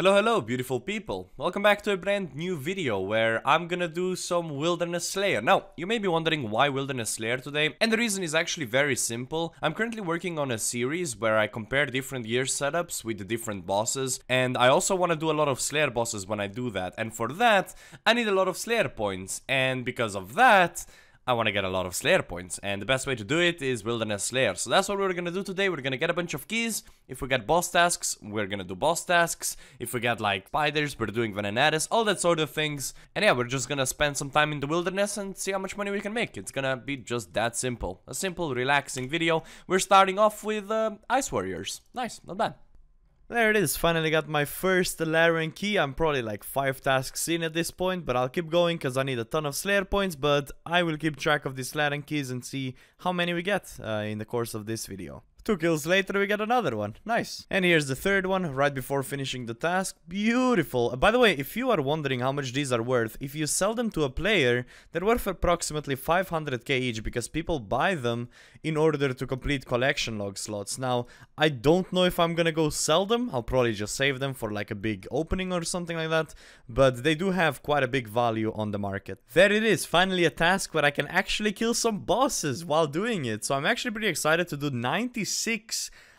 Hello, hello, beautiful people. Welcome back to a brand new video where I'm gonna do some Wilderness Slayer. Now, you may be wondering why Wilderness Slayer today, and the reason is actually very simple. I'm currently working on a series where I compare different gear setups with the different bosses, and I also want to do a lot of Slayer bosses when I do that, and for that, I need a lot of Slayer points, and because of that, I want to get a lot of Slayer points, and the best way to do it is Wilderness Slayer. So that's what we're gonna do today. We're gonna get a bunch of keys. If we get boss tasks, we're gonna do boss tasks. If we get like spiders, we're doing Venenatus, all that sort of things. And yeah, we're just gonna spend some time in the wilderness and see how much money we can make. It's gonna be just that simple. A simple, relaxing video. We're starting off with Ice Warriors. Nice, not bad. There it is, finally got my first Larran key. I'm probably like 5 tasks in at this point, but I'll keep going because I need a ton of Slayer points, but I will keep track of these Larran keys and see how many we get in the course of this video. 2 kills later we get another one, nice. And here's the third one, right before finishing the task, beautiful. By the way, if you are wondering how much these are worth, if you sell them to a player, they're worth approximately 500k each because people buy them in order to complete collection log slots. Now, I don't know if I'm gonna go sell them, I'll probably just save them for like a big opening or something like that, but they do have quite a big value on the market. There it is, finally a task where I can actually kill some bosses while doing it, so I'm actually pretty excited to do 96.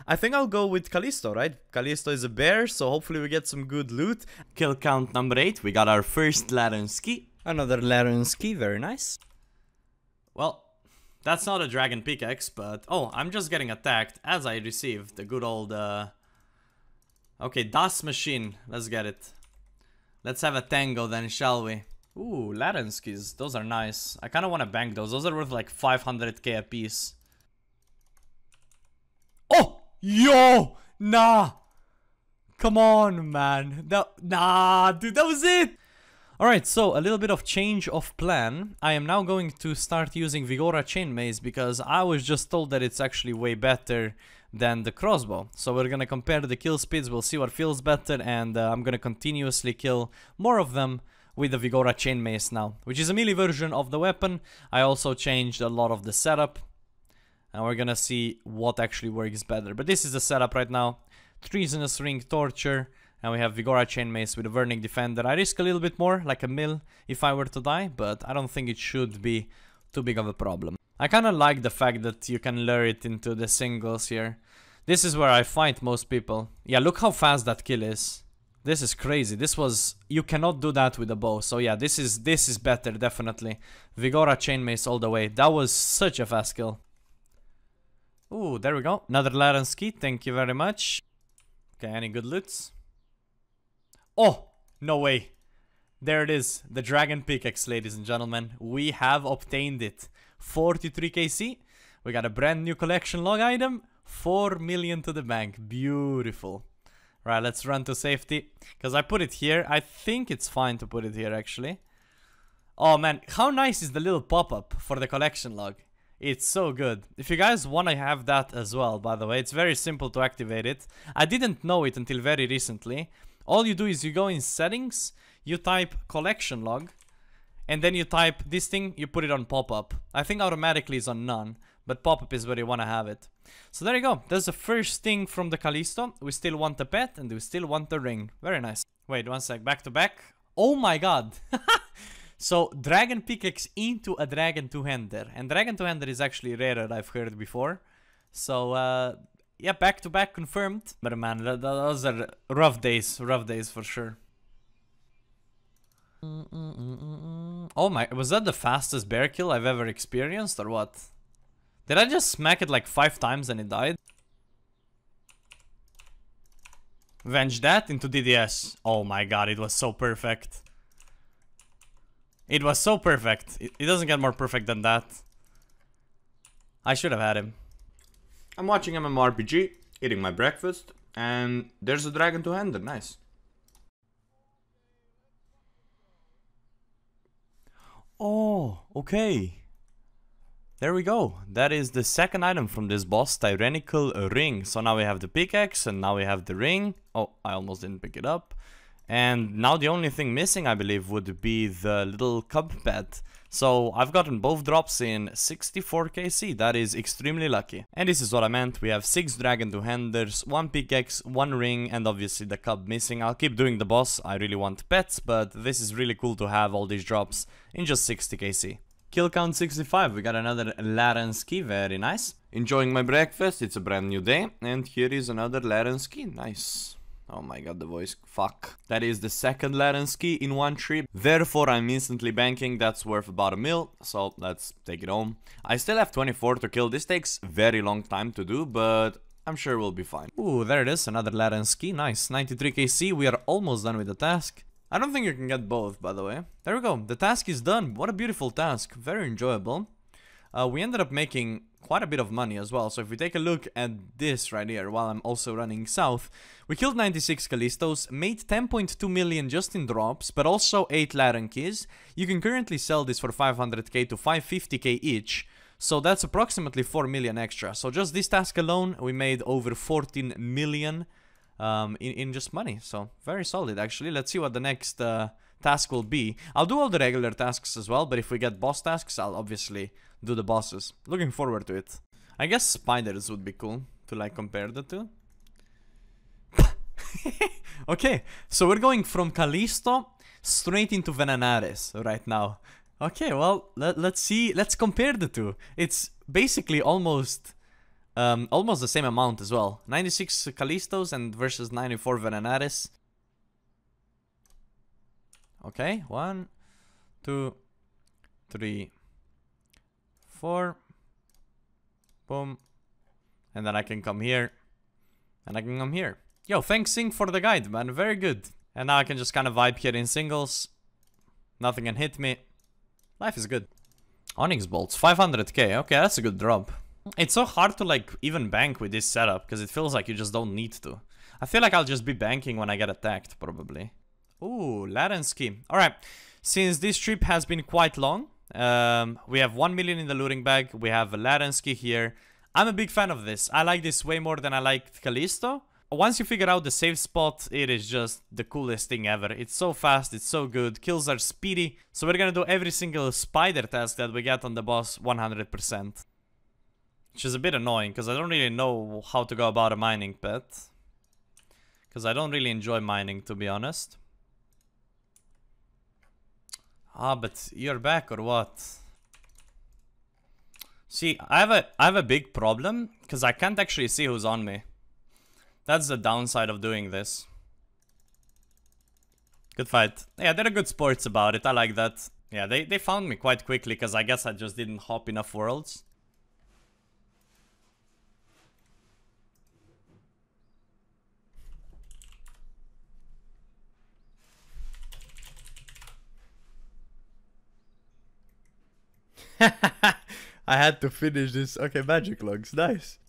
I think I'll go with Callisto, right? Callisto is a bear, so hopefully we get some good loot. Kill count number 8, we got our first Larran key. Another Larran key, very nice. Well, that's not a Dragon Pickaxe, but... Oh, I'm just getting attacked as I receive the good old... Okay, Das Machine, let's get it. Let's have a tango then, shall we? Ooh, Larran keys, those are nice. I kinda wanna bank those are worth like 500k a piece. Oh! Yo! Nah! Come on, man. Nah, dude, that was it! Alright, so a little bit of change of plan. I am now going to start using Viggora's Chainmace because I was just told that it's actually way better than the crossbow. So we're gonna compare the kill speeds, we'll see what feels better, and I'm gonna continuously kill more of them with the Viggora's Chainmace now, which is a melee version of the weapon. I also changed a lot of the setup. And we're gonna see what actually works better. But this is the setup right now. Treasonous Ring, Torture. And we have Viggora's Chainmace with a Vernic Defender. I risk a little bit more, like a mill, if I were to die. But I don't think it should be too big of a problem. I kinda like the fact that you can lure it into the singles here. This is where I fight most people. Yeah, look how fast that kill is. This is crazy. This was... You cannot do that with a bow. So yeah, this is better, definitely. Viggora's Chainmace all the way. That was such a fast kill. Ooh, there we go. Another Larran key, thank you very much. Okay, any good loots? Oh, no way. There it is. The Dragon Pickaxe, ladies and gentlemen. We have obtained it. 43kc. We got a brand new collection log item. 4 million to the bank. Beautiful. Right, let's run to safety. Because I put it here. I think it's fine to put it here, actually. Oh, man. How nice is the little pop-up for the collection log? It's so good. If you guys want to have that as well, by the way, it's very simple to activate it. I didn't know it until very recently. All you do is you go in settings, you type collection log, and then you type this thing, you put it on pop-up. I think automatically it's on none, but pop-up is where you want to have it. So there you go. That's the first thing from the Callisto. We still want the pet and we still want the ring. Very nice. Wait, one sec. Back to back. Oh my god. So, Dragon Pickaxe into a Dragon Two-Hander. And Dragon Two-Hander is actually rarer, I've heard before. So, yeah, back-to-back confirmed. But man, those are rough days for sure. Oh my, was that the fastest bear kill I've ever experienced or what? Did I just smack it like 5 times and it died? Venge that into DDS. Oh my god, it was so perfect. It was so perfect. It doesn't get more perfect than that. I should have had him. I'm watching MMORPG, eating my breakfast, and there's a Dragon Two-Hander, nice. Oh, okay. There we go. That is the second item from this boss, Tyrannical Ring. So now we have the pickaxe, and now we have the ring. Oh, I almost didn't pick it up. And now the only thing missing, I believe, would be the little cub pet. So I've gotten both drops in 64 KC. That is extremely lucky. And this is what I meant. We have 6 dragon two handers, 1 pickaxe, 1 ring, and obviously the cub missing. I'll keep doing the boss. I really want pets, but this is really cool to have all these drops in just 60 KC. Kill count 65. We got another Larran key. Very nice. Enjoying my breakfast. It's a brand new day. And here is another Larran key. Nice. Oh my god, the voice, fuck. That is the second Larran key in one trip. Therefore, I'm instantly banking. That's worth about $1 mil, so let's take it home. I still have 24 to kill. This takes very long time to do, but I'm sure we'll be fine. Ooh, there it is, another Larran key. Nice, 93 KC, we are almost done with the task. I don't think you can get both, by the way. There we go, the task is done. What a beautiful task, very enjoyable. We ended up making quite a bit of money as well, so if we take a look at this right here, while I'm also running south, we killed 96 Callistos, made 10.2 million just in drops, but also 8 Larran keys. You can currently sell this for 500k to 550k each, so that's approximately 4 million extra. So just this task alone, we made over 14 million in just money, so very solid actually. Let's see what the next task will be. I'll do all the regular tasks as well, but if we get boss tasks, I'll obviously do the bosses. Looking forward to it. I guess spiders would be cool to like compare the two. Okay, so we're going from Callisto straight into Venenatus right now. Okay, well, let's see, let's compare the two. It's basically almost almost the same amount as well. 96 Callistos and versus 94 Venenatus. Okay, 1, 2, 3, 4, boom, and then I can come here, and I can come here. Yo, thanks Sing for the guide, man, very good. And now I can just kind of vibe here in singles, nothing can hit me, life is good. Onyx bolts, 500k, okay, that's a good drop. It's so hard to like even bank with this setup, because it feels like you just don't need to. I feel like I'll just be banking when I get attacked, probably. Ooh, Larran key. Alright, since this trip has been quite long, we have 1 million in the looting bag, we have a Larran key here. I'm a big fan of this. I like this way more than I liked Callisto. Once you figure out the safe spot, it is just the coolest thing ever. It's so fast, it's so good, kills are speedy. So we're gonna do every single spider task that we get on the boss 100%. Which is a bit annoying, because I don't really know how to go about a mining pet. Because I don't really enjoy mining, to be honest. Ah, but you're back or what? See, I have a big problem, because I can't actually see who's on me. That's the downside of doing this. Good fight. Yeah, they're good sports about it, I like that. Yeah, they found me quite quickly, because I guess I just didn't hop enough worlds. I had to finish this. Okay, magic logs, nice.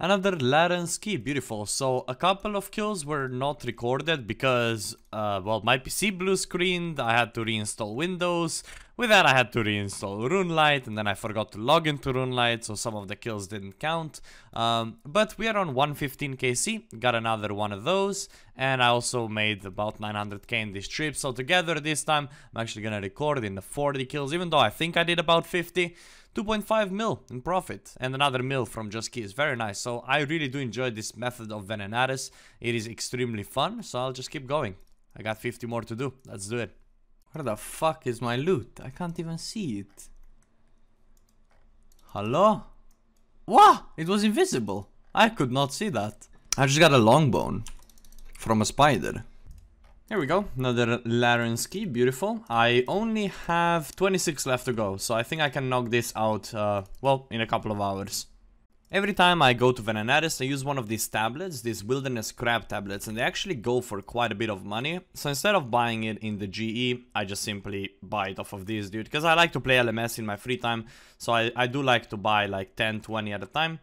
Another Larran key, beautiful. So a couple of kills were not recorded because, well, my PC blue screened. I had to reinstall Windows. With that, I had to reinstall Runelite, and then I forgot to log into Runelite, so some of the kills didn't count. But we are on 115 KC, got another one of those, and I also made about 900k in this trip. So together this time, I'm actually gonna record in the 40 kills, even though I think I did about 50. 2.5 mil in profit and another $1 mil from just keys. Very nice. So I really do enjoy this method of Venenatus. It is extremely fun, so I'll just keep going. I got 50 more to do. Let's do it. Where the fuck is my loot? I can't even see it. Hello? What? It was invisible. I could not see that. I just got a long bone from a spider. There we go, another Larran key, beautiful. I only have 26 left to go, so I think I can knock this out, well, in a couple of hours. Every time I go to Venenatus, I use one of these tablets, these Wilderness Crab tablets, and they actually go for quite a bit of money. So instead of buying it in the GE, I just simply buy it off of these, dude, because I like to play LMS in my free time, so I do like to buy like 10, 20 at a time.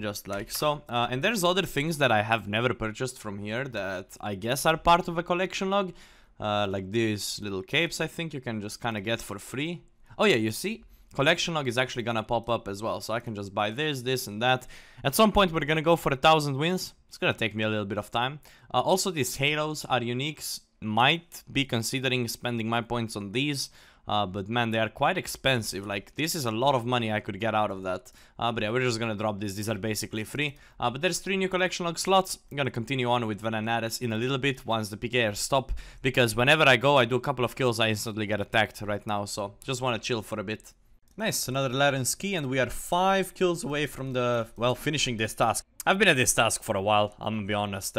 Just like so, and there's other things that I have never purchased from here that I guess are part of a collection log, like these little capes I think you can just kind of get for free. Oh yeah, you see, collection log is actually gonna pop up as well, so I can just buy this, this and that. At some point we're gonna go for 1,000 wins. It's gonna take me a little bit of time. Also, these halos are uniques. Might be considering spending my points on these, but man, they are quite expensive. Like, this is a lot of money I could get out of that. But yeah, we're just gonna drop these. These are basically free. But there's 3 new collection log slots. I'm gonna continue on with Venenatus in a little bit once the PKers stop, because whenever I go, I do a couple of kills, I instantly get attacked right now, so just wanna chill for a bit. Nice, another Larran key, and we are 5 kills away from the, well, finishing this task. I've been at this task for a while, I'm gonna be honest.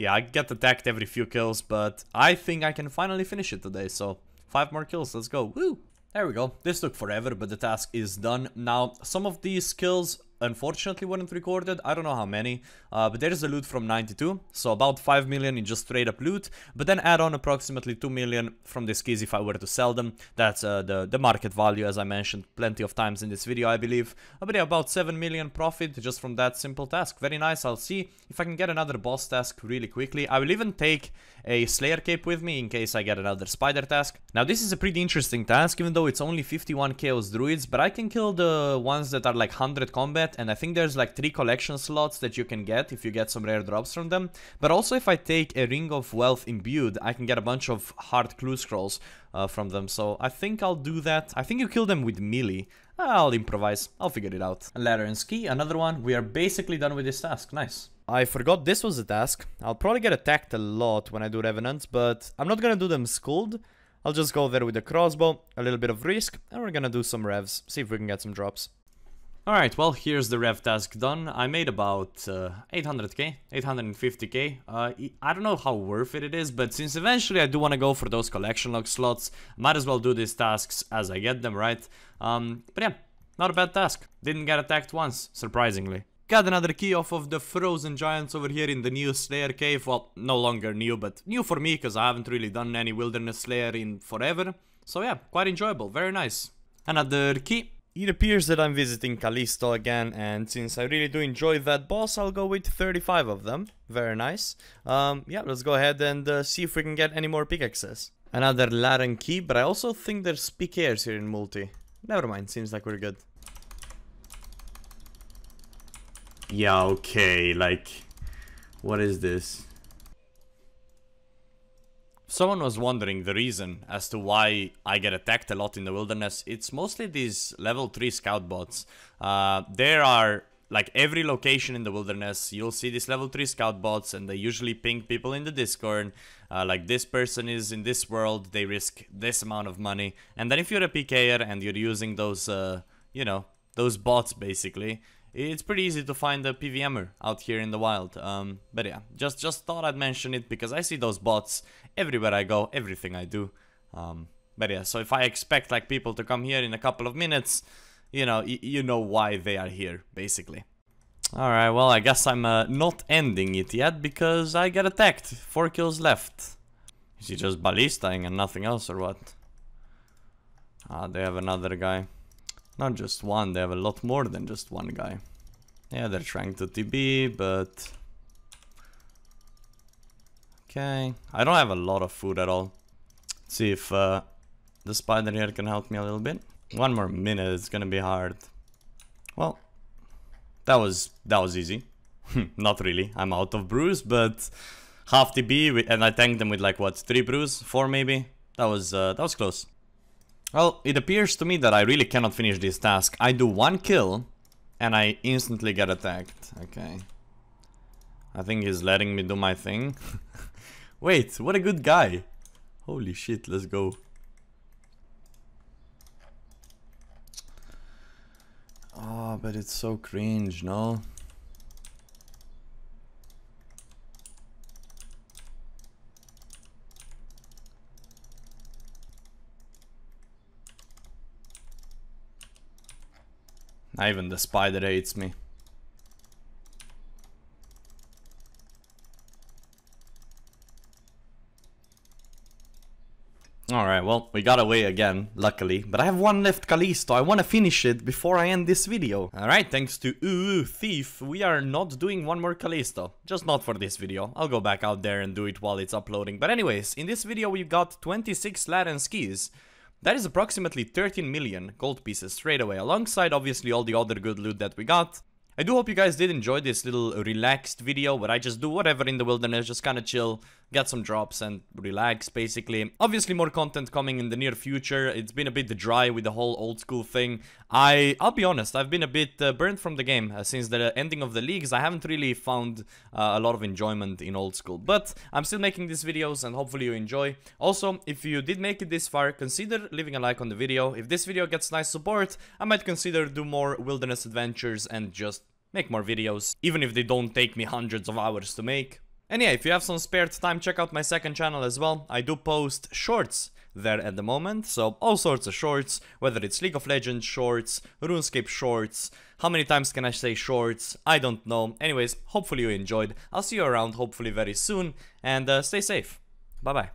Yeah, I get attacked every few kills, but I think I can finally finish it today, so 5 more kills, let's go. Woo! There we go. This took forever, but the task is done. Now, some of these kills unfortunately weren't recorded, I don't know how many, but there's the loot from 92, so about 5 million in just straight up loot, but then add on approximately 2 million from the keys if I were to sell them. That's the market value, as I mentioned plenty of times in this video, I believe. But yeah, about 7 million profit just from that simple task. Very nice. I'll see if I can get another boss task really quickly. I will even take a Slayer Cape with me in case I get another spider task. Now, this is a pretty interesting task, even though it's only 51 chaos druids, but I can kill the ones that are like 100 combat, and I think there's like 3 collection slots that you can get if you get some rare drops from them. But also, if I take a Ring of Wealth imbued, I can get a bunch of hard clue scrolls from them, so I think I'll do that. I think you kill them with melee. I'll improvise, I'll figure it out. Larran key, another one. We are basically done with this task. Nice. I forgot this was a task. I'll probably get attacked a lot when I do revenants, but I'm not gonna do them schooled. I'll just go there with the crossbow, a little bit of risk, and we're gonna do some revs, see if we can get some drops. Alright, well, here's the rev task done. I made about 800k, 850k. I don't know how worth it is, but since eventually I do want to go for those collection log slots, might as well do these tasks as I get them, right? But yeah, not a bad task. Didn't get attacked once, surprisingly. Got another key off of the Frozen Giants over here in the new Slayer Cave. Well, no longer new, but new for me, because I haven't really done any Wilderness Slayer in forever. So yeah, quite enjoyable, very nice. Another key. It appears that I'm visiting Callisto again, and since I really do enjoy that boss, I'll go with 35 of them. Very nice. Yeah, let's go ahead and see if we can get any more pickaxes. Another Larran key, but I also think there's PKers here in multi. Never mind, seems like we're good. Yeah, okay, like, what is this? Someone was wondering the reason as to why I get attacked a lot in the wilderness. It's mostly these level 3 scout bots. There are, like, every location in the wilderness, you'll see these level 3 scout bots, and they usually ping people in the Discord. Like, this person is in this world, they risk this amount of money. And then if you're a PKer and you're using those, you know, those bots basically, it's pretty easy to find a PVMer out here in the wild. But yeah, just thought I'd mention it because I see those bots everywhere I go, everything I do. But yeah, so if I expect like people to come here in a couple of minutes, you know, you know why they are here, basically. Alright, well, I guess I'm not ending it yet because I get attacked. 4 kills left. Is he just ballistaing and nothing else or what? Ah, they have another guy. Not just one, they have a lot more than just one guy. Yeah, they're trying to TB, but... okay, I don't have a lot of food at all. Let's see if the spider here can help me a little bit. 1 more minute, it's gonna be hard. Well, that was easy. Not really, I'm out of brews, but half TB, and I tanked them with like, what, 3 brews? 4 maybe? That was close. Well, it appears to me that I really cannot finish this task. I do 1 kill, and I instantly get attacked. Okay. I think he's letting me do my thing. Wait, what a good guy. Holy shit, let's go. Oh, but it's so cringe, no? Even the spider hates me. Alright, well, we got away again, luckily. But I have 1 left Callisto, I want to finish it before I end this video. Alright, thanks to Ooh Thief, we are not doing 1 more Callisto. Just not for this video, I'll go back out there and do it while it's uploading. But anyways, in this video we got 26 Larran keys. That is approximately 13 million gold pieces straight away, alongside obviously all the other good loot that we got. I do hope you guys did enjoy this little relaxed video where I just do whatever in the wilderness, just kind of chill, get some drops and relax basically. Obviously more content coming in the near future. It's been a bit dry with the whole old school thing. I'll be honest, I've been a bit burnt from the game since the ending of the leagues. I haven't really found a lot of enjoyment in old school, but I'm still making these videos and hopefully you enjoy. Also, if you did make it this far, consider leaving a like on the video. If this video gets nice support, I might consider doing more wilderness adventures and just make more videos, even if they don't take me hundreds of hours to make. And yeah, if you have some spare time, check out my second channel as well. I do post shorts there at the moment, so all sorts of shorts, whether it's League of Legends shorts, RuneScape shorts, how many times can I say shorts? I don't know. Anyways, hopefully you enjoyed. I'll see you around hopefully very soon, and stay safe. Bye-bye.